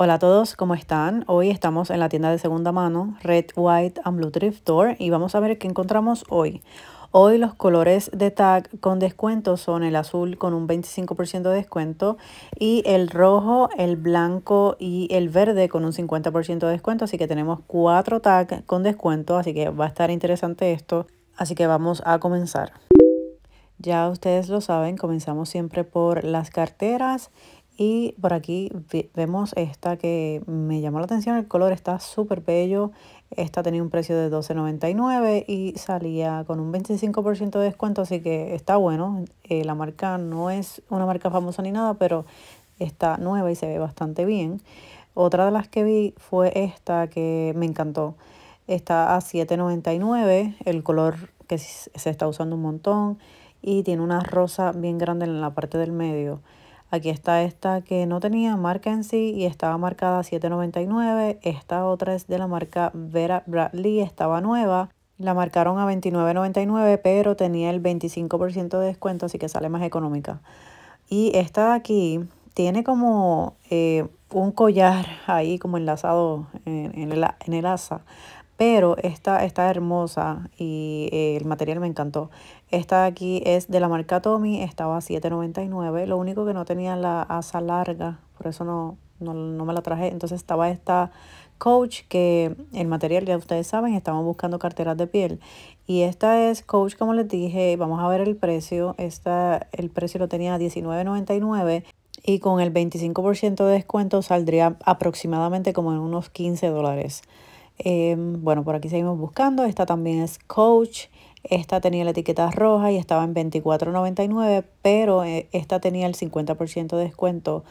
Hola a todos, ¿cómo están? Hoy estamos en la tienda de segunda mano Red, White and Blue Thrift Store y vamos a ver qué encontramos hoy. Hoy los colores de tag con descuento son el azul con un 25% de descuento y el rojo, el blanco y el verde con un 50% de descuento. Así que tenemos 4 tags con descuento, así que va a estar interesante esto. Así que vamos a comenzar. Ya ustedes lo saben, comenzamos siempre por las carteras. Y por aquí vemos esta que me llamó la atención. El color está súper bello. Esta tenía un precio de $12.99 y salía con un 25% de descuento. Así que está bueno. La marca no es una marca famosa ni nada, pero está nueva y se ve bastante bien. Otra de las que vi fue esta que me encantó. Está a $7.99. El color que se está usando un montón. Y tiene una rosa bien grande en la parte del medio. Aquí está esta que no tenía marca en sí y estaba marcada $7.99. Esta otra es de la marca Vera Bradley, estaba nueva. La marcaron a $29.99, pero tenía el 25% de descuento, así que sale más económica. Y esta de aquí tiene como un collar ahí como enlazado en el asa. Pero esta está hermosa y el material me encantó. Esta de aquí es de la marca Tommy, estaba a $7.99. Lo único que no tenía la asa larga, por eso no me la traje. Entonces estaba esta Coach, que el material ya ustedes saben, estamos buscando carteras de piel. Y esta es Coach, como les dije, vamos a ver el precio. El precio lo tenía a $19.99. Y con el 25% de descuento saldría aproximadamente como en unos $15. Bueno, por aquí seguimos buscando. Esta también es Coach. Esta tenía la etiqueta roja y estaba en $24.99, pero esta tenía el 50% de descuento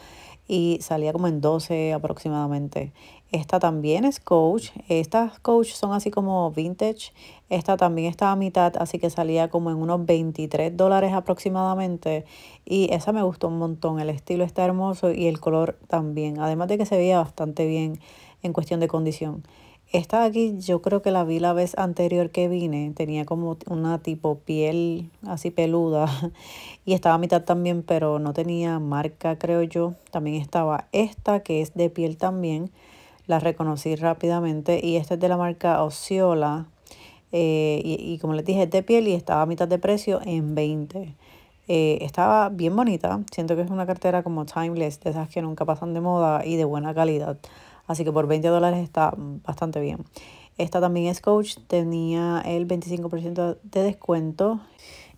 y salía como en $12 aproximadamente. Esta también es Coach. Estas Coach son así como vintage. Esta también está a mitad, así que salía como en unos $23 aproximadamente. Y esa me gustó un montón. El estilo está hermoso y el color también. Además de que se veía bastante bien en cuestión de condición. Esta de aquí yo creo que la vi la vez anterior que vine. Tenía como una tipo piel así peluda y estaba a mitad también, pero no tenía marca, creo yo. También estaba esta que es de piel también. La reconocí rápidamente y esta es de la marca Osciola. Y como les dije, es de piel y estaba a mitad de precio en $20. Estaba bien bonita. Siento que es una cartera como timeless, de esas que nunca pasan de moda y de buena calidad. Así que por $20 está bastante bien. Esta también es Coach. Tenía el 25% de descuento.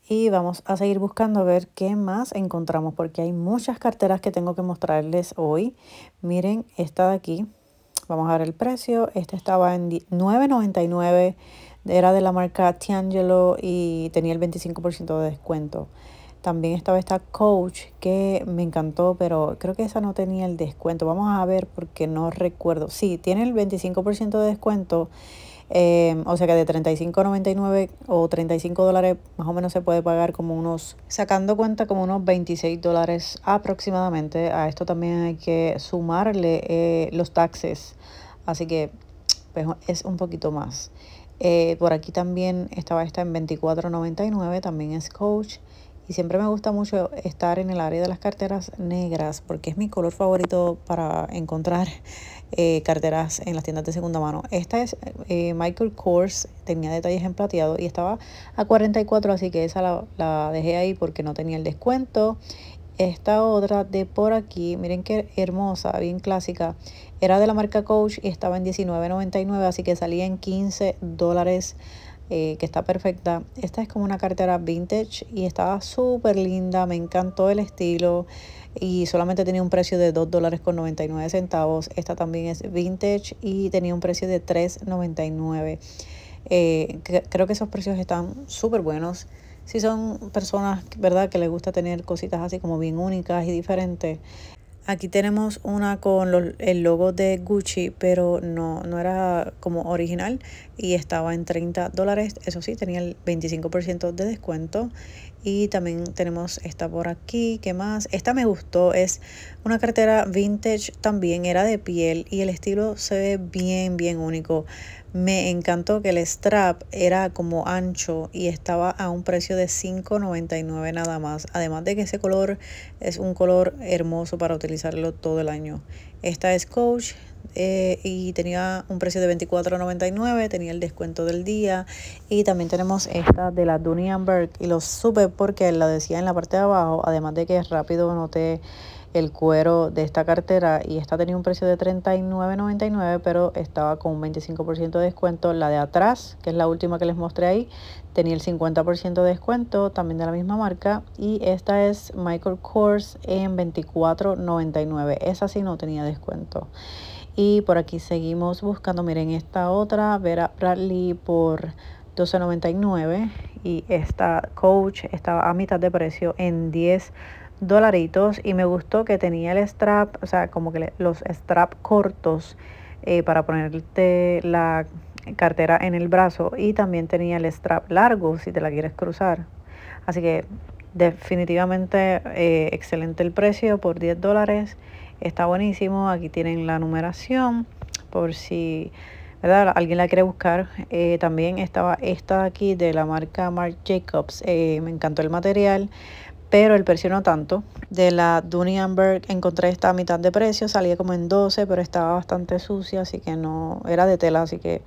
Y vamos a seguir buscando a ver qué más encontramos. Porque hay muchas carteras que tengo que mostrarles hoy. Miren esta de aquí. Vamos a ver el precio. Esta estaba en $9.99. Era de la marca Tiangelo y tenía el 25% de descuento. También estaba esta Coach que me encantó, pero creo que esa no tenía el descuento. Vamos a ver porque no recuerdo. Sí, tiene el 25% de descuento. O sea que de $35.99 o $35 más o menos se puede pagar como unos, sacando cuenta como unos $26 aproximadamente. A esto también hay que sumarle los taxes. Así que pues, es un poquito más. Por aquí también estaba esta en $24.99. También es Coach. Y siempre me gusta mucho estar en el área de las carteras negras porque es mi color favorito para encontrar carteras en las tiendas de segunda mano. Esta es Michael Kors, tenía detalles en plateado y estaba a $44, así que esa la dejé ahí porque no tenía el descuento. Esta otra de por aquí, miren qué hermosa, bien clásica. Era de la marca Coach y estaba en $19.99, así que salía en $15. Que está perfecta. Esta es como una cartera vintage y estaba súper linda. Me encantó el estilo y solamente tenía un precio de $2.99. Esta también es vintage y tenía un precio de $3.99. Creo que esos precios están súper buenos. Si son personas, ¿verdad?, que les gusta tener cositas así como bien únicas y diferentes. Aquí tenemos una con el logo de Gucci, pero no era como original y estaba en $30. Eso sí, tenía el 25% de descuento. Y también tenemos esta por aquí. ¿Qué más? Esta me gustó. Es una cartera vintage también. Era de piel y el estilo se ve bien, bien único. Me encantó que el strap era como ancho y estaba a un precio de $5.99 nada más. Además de que ese color es un color hermoso para utilizarlo todo el año. Esta es Coach y tenía un precio de $24.99, tenía el descuento del día. Y también tenemos esta de la Dunianberg y lo supe porque la decía en la parte de abajo, además de que rápido noté el cuero de esta cartera y esta tenía un precio de $39.99, pero estaba con un 25% de descuento. La de atrás, que es la última que les mostré ahí, tenía el 50% de descuento, también de la misma marca. Y esta es Michael Kors en $24.99, esa sí no tenía descuento. Y por aquí seguimos buscando, miren esta otra, Vera Bradley por $12.99 y esta Coach estaba a mitad de precio en $10. Y me gustó que tenía el strap, o sea, como que los straps cortos para ponerte la cartera en el brazo, y también tenía el strap largo si te la quieres cruzar. Así que definitivamente excelente el precio por $10, está buenísimo. Aquí tienen la numeración por si, ¿verdad?, alguien la quiere buscar. También estaba esta de aquí de la marca Marc Jacobs, me encantó el material, pero el precio no tanto. De la Dunianberg encontré esta a mitad de precio, salía como en 12, pero estaba bastante sucia, así que no, era de tela, así que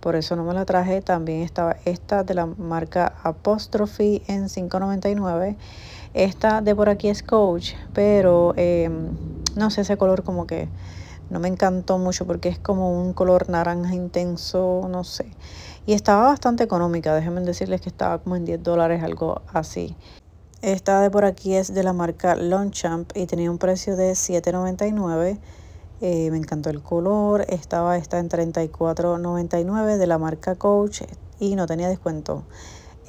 por eso no me la traje. También estaba esta de la marca Apostrophe en $5.99. Esta de por aquí es Coach, pero no sé, ese color como que no me encantó mucho porque es como un color naranja intenso, no sé. Y estaba bastante económica, déjenme decirles que estaba como en $10, algo así. Esta de por aquí es de la marca Longchamp y tenía un precio de $7.99. Me encantó el color. Estaba esta en $34.99 de la marca Coach y no tenía descuento.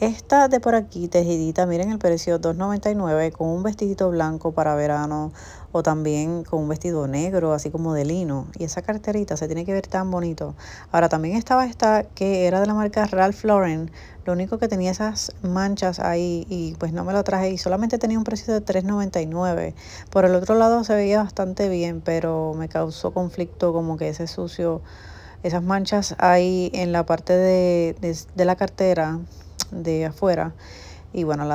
Esta de por aquí, tejidita, miren el precio, $2.99 con un vestidito blanco para verano o también con un vestido negro, así como de lino. Y esa carterita se tiene que ver tan bonito. Ahora también estaba esta que era de la marca Ralph Lauren. Lo único que tenía esas manchas ahí y pues no me la traje y solamente tenía un precio de $3.99. Por el otro lado se veía bastante bien, pero me causó conflicto como que ese sucio, esas manchas ahí en la parte de la cartera de afuera. Y bueno,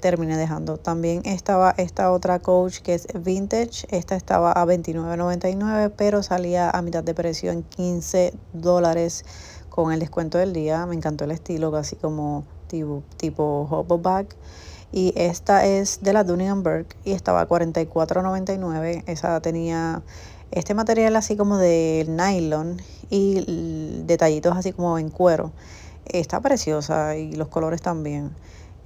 terminé dejando. También estaba esta otra Coach que es vintage. Esta estaba a $29.99, pero salía a mitad de precio en $15 con el descuento del día. Me encantó el estilo, así como tipo hoboback. Y esta es de la Dunianberg y estaba a $44.99. Esa tenía este material así como de nylon y detallitos así como en cuero. Está preciosa y los colores también.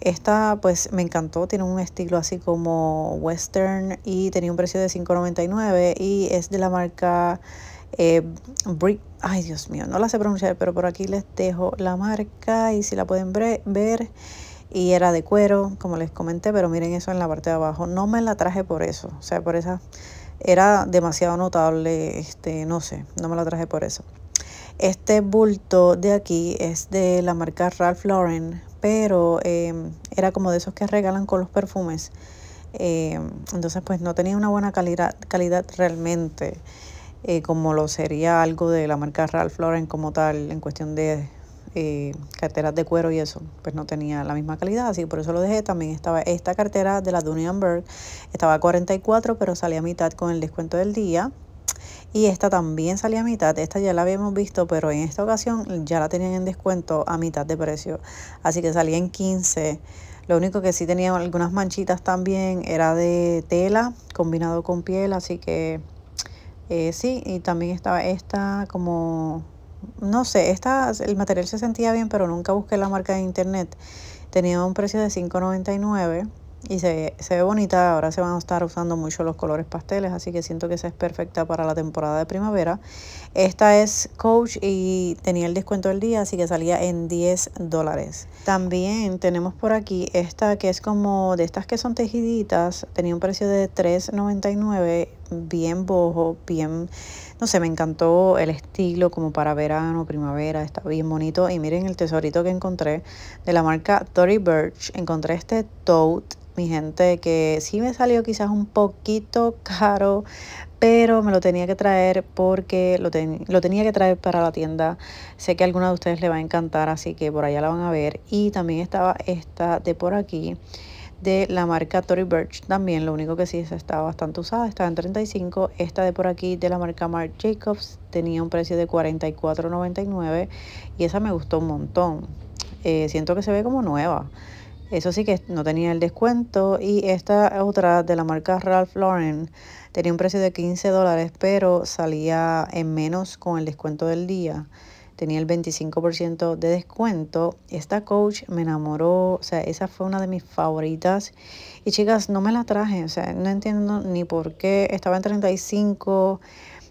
Esta pues me encantó, tiene un estilo así como western y tenía un precio de $5.99 y es de la marca Brick. Ay, Dios mío, no la sé pronunciar, pero por aquí les dejo la marca y si la pueden ver. Y era de cuero, como les comenté, pero miren eso en la parte de abajo. No me la traje por eso, o sea, por esa era demasiado notable, no sé, no me la traje por eso. Este bulto de aquí es de la marca Ralph Lauren, pero era como de esos que regalan con los perfumes. Entonces pues no tenía una buena calidad realmente, como lo sería algo de la marca Ralph Lauren como tal, en cuestión de carteras de cuero y eso, pues no tenía la misma calidad, así que por eso lo dejé. También estaba esta cartera de la Dunianberg, estaba a $44, pero salía a mitad con el descuento del día. Y esta también salía a mitad, esta ya la habíamos visto, pero en esta ocasión ya la tenían en descuento a mitad de precio, así que salía en $15. Lo único que sí tenía algunas manchitas también, era de tela combinado con piel, así que sí. Y también estaba esta como, no sé, esta, el material se sentía bien, pero nunca busqué la marca en internet. Tenía un precio de $5.99 y se ve bonita. Ahora se van a estar usando mucho los colores pasteles, así que siento que esa es perfecta para la temporada de primavera. Esta es Coach y tenía el descuento del día, así que salía en $10. También tenemos por aquí esta que es como de estas que son tejiditas, tenía un precio de $3.99, bien boho, bien, no sé, me encantó el estilo como para verano, primavera, está bien bonito. Y miren el tesorito que encontré de la marca Tory Burch. Encontré este tote, mi gente, que sí me salió quizás un poquito caro, pero me lo tenía que traer porque lo tenía que traer para la tienda. Sé que a alguna de ustedes le va a encantar, así que por allá la van a ver. Y también estaba esta de por aquí de la marca Tory Burch también, lo único que sí está bastante usada, está en $35. Esta de por aquí de la marca Marc Jacobs tenía un precio de $44.99 y esa me gustó un montón. Siento que se ve como nueva. Eso sí que no tenía el descuento. Y esta otra de la marca Ralph Lauren tenía un precio de $15, pero salía en menos con el descuento del día. Tenía el 25% de descuento. Esta Coach me enamoró. O sea, esa fue una de mis favoritas. Y chicas, no me la traje. O sea, no entiendo ni por qué. Estaba en $35.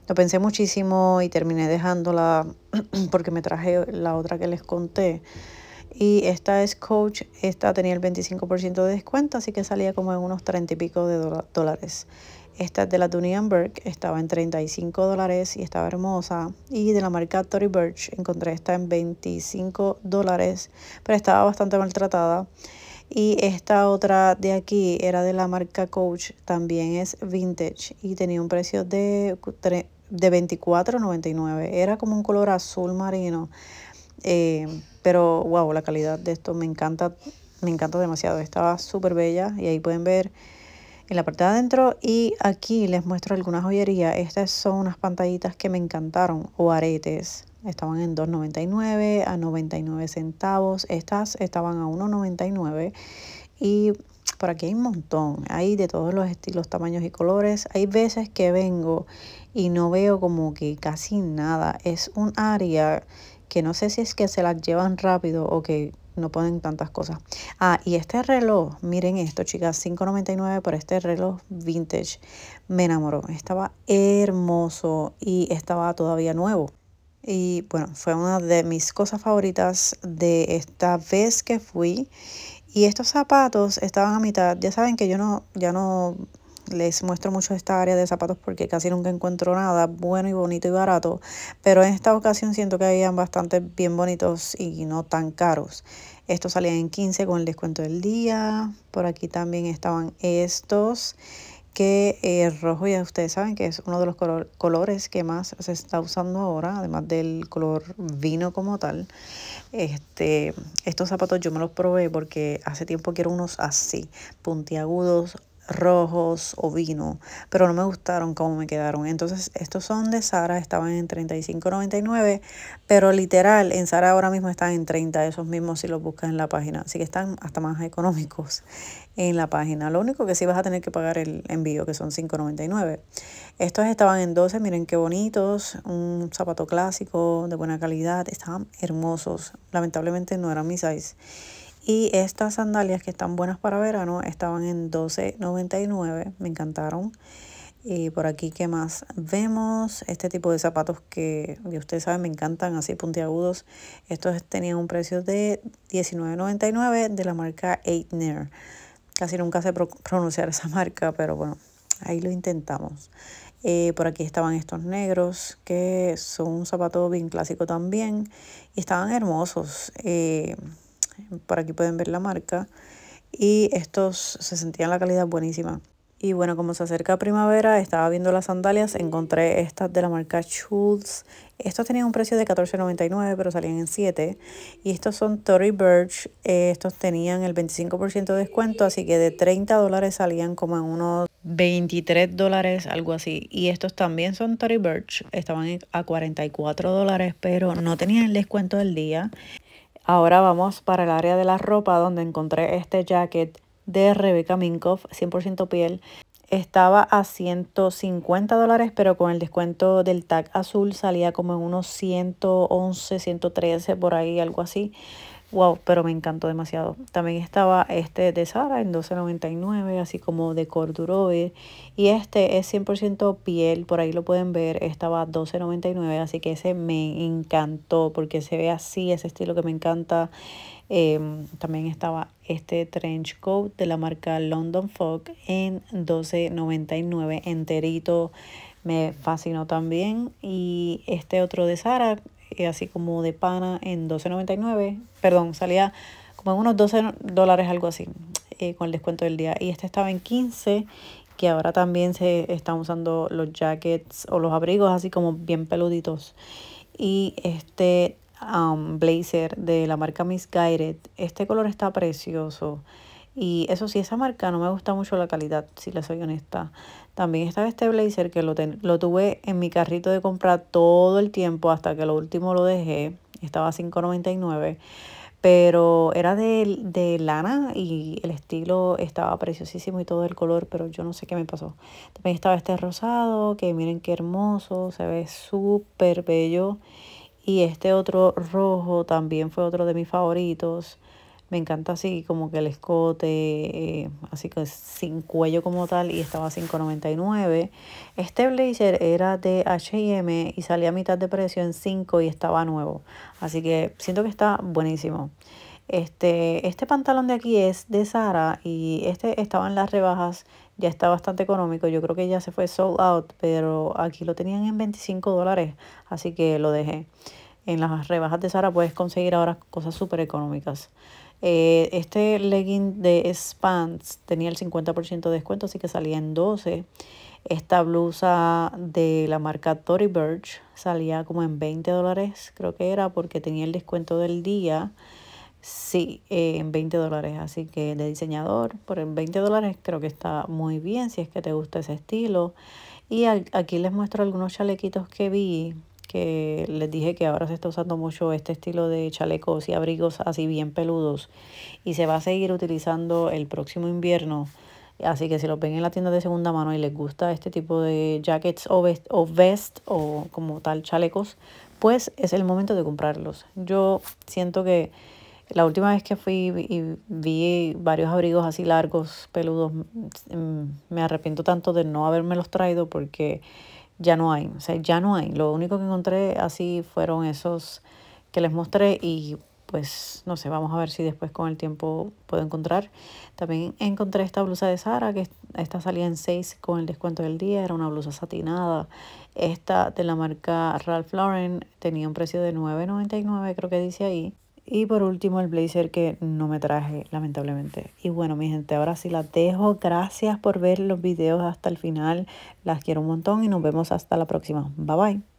Lo pensé muchísimo y terminé dejándola porque me traje la otra que les conté. Y esta es Coach, esta tenía el 25% de descuento, así que salía como en unos 30 y pico de dólares. Esta es de la Dunianberg, estaba en $35 y estaba hermosa. Y de la marca Tory Burch encontré esta en $25, pero estaba bastante maltratada. Y esta otra de aquí era de la marca Coach, también es vintage y tenía un precio de $24.99. Era como un color azul marino. Pero wow, la calidad de esto me encanta demasiado. Estaba súper bella y ahí pueden ver en la parte de adentro. Y aquí les muestro algunas joyerías. Estas son unas pantallitas que me encantaron, o aretes. Estaban en $2.99 a 99 centavos. Estas estaban a $1.99 y por aquí hay un montón. Hay de todos los estilos, tamaños y colores. Hay veces que vengo y no veo como que casi nada. Es un área que no sé si es que se las llevan rápido o que no ponen tantas cosas. Ah, y este reloj, miren esto, chicas, $5.99 por este reloj vintage. Me enamoró, estaba hermoso y estaba todavía nuevo. Y bueno, fue una de mis cosas favoritas de esta vez que fui. Y estos zapatos estaban a mitad. Ya saben que yo ya no les muestro mucho esta área de zapatos porque casi nunca encuentro nada bueno y bonito y barato. Pero en esta ocasión siento que habían bastante bien bonitos y no tan caros. Estos salían en $15 con el descuento del día. Por aquí también estaban estos, que el rojo ya ustedes saben que es uno de los colores que más se está usando ahora, además del color vino como tal. Estos zapatos yo me los probé porque hace tiempo quiero unos así, puntiagudos, rojos o vino, pero no me gustaron cómo me quedaron. Entonces estos son de Zara, estaban en $35.99, pero literal en Zara ahora mismo están en $30, esos mismos si los buscas en la página, así que están hasta más económicos en la página. Lo único que sí vas a tener que pagar el envío, que son $5.99. Estos estaban en $12, miren qué bonitos, un zapato clásico de buena calidad, estaban hermosos, lamentablemente no eran mi size. Y estas sandalias que están buenas para verano estaban en $12.99. Me encantaron. Y por aquí, ¿qué más vemos? Este tipo de zapatos que ustedes saben me encantan, así puntiagudos. Estos tenían un precio de $19.99 de la marca Aigner. Casi nunca sé pronunciar esa marca, pero bueno, ahí lo intentamos. Por aquí estaban estos negros, que son un zapato bien clásico también. Y estaban hermosos. Por aquí pueden ver la marca. Y estos se sentían la calidad buenísima. Y bueno, como se acerca primavera, estaba viendo las sandalias. Encontré estas de la marca Shoots. Estos tenían un precio de $14.99, pero salían en $7. Y estos son Tory Burch. Estos tenían el 25% de descuento, así que de $30 salían como en unos $23, algo así. Y estos también son Tory Burch. Estaban a $44, pero no tenían el descuento del día. Ahora vamos para el área de la ropa, donde encontré este jacket de Rebecca Minkoff, 100% piel. Estaba a $150, pero con el descuento del tag azul salía como en unos 111, 113, por ahí, algo así. Wow, pero me encantó demasiado. También estaba este de Zara en $12.99, así como de corduroy. Y este es 100% piel, por ahí lo pueden ver, estaba a $12.99, así que ese me encantó porque se ve así, ese estilo que me encanta. También estaba este trench coat de la marca London Fog en $12.99 enterito, me fascinó también. Y este otro de Zara, así como de pana, en $12.99, perdón, salía como en unos $12, algo así, con el descuento del día. Y este estaba en $15, que ahora también se están usando los jackets o los abrigos así como bien peluditos. Y este blazer de la marca Missguided, este color está precioso. Y eso sí, esa marca no me gusta mucho la calidad, si les soy honesta. También estaba este blazer que lo tuve en mi carrito de compra todo el tiempo hasta que lo último lo dejé. Estaba a $5.99, pero era de lana y el estilo estaba preciosísimo y todo el color, pero yo no sé qué me pasó. También estaba este rosado, que miren qué hermoso, se ve súper bello. Y este otro rojo también fue otro de mis favoritos. Me encanta así como que el escote, así que sin cuello como tal, y estaba a $5.99. Este blazer era de H&M y salía a mitad de precio en $5 y estaba nuevo. Así que siento que está buenísimo. Este pantalón de aquí es de Zara y este estaba en las rebajas. Ya está bastante económico. Yo creo que ya se fue sold out, pero aquí lo tenían en $25. Así que lo dejé. En las rebajas de Zara puedes conseguir ahora cosas súper económicas. Este legging de Spans tenía el 50% de descuento, así que salía en $12. Esta blusa de la marca Tory Burch salía como en $20, creo que era, porque tenía el descuento del día. Sí, en $20, así que de diseñador, por $20 creo que está muy bien si es que te gusta ese estilo. Y aquí les muestro algunos chalequitos que vi, que les dije que ahora se está usando mucho este estilo de chalecos y abrigos así bien peludos, y se va a seguir utilizando el próximo invierno, así que si los ven en la tienda de segunda mano y les gusta este tipo de jackets o vest o como tal chalecos, pues es el momento de comprarlos. Yo siento que la última vez que fui y vi varios abrigos así largos, peludos, me arrepiento tanto de no habérmelos traído porque ya no hay, o sea, ya no hay. Lo único que encontré así fueron esos que les mostré y pues no sé, vamos a ver si después con el tiempo puedo encontrar. También encontré esta blusa de Zara, que esta salía en $6 con el descuento del día, era una blusa satinada. Esta de la marca Ralph Lauren tenía un precio de $9.99, creo que dice ahí. Y por último el blazer que no me traje, lamentablemente. Y bueno, mi gente, ahora sí las dejo. Gracias por ver los videos hasta el final. Las quiero un montón y nos vemos hasta la próxima. Bye bye.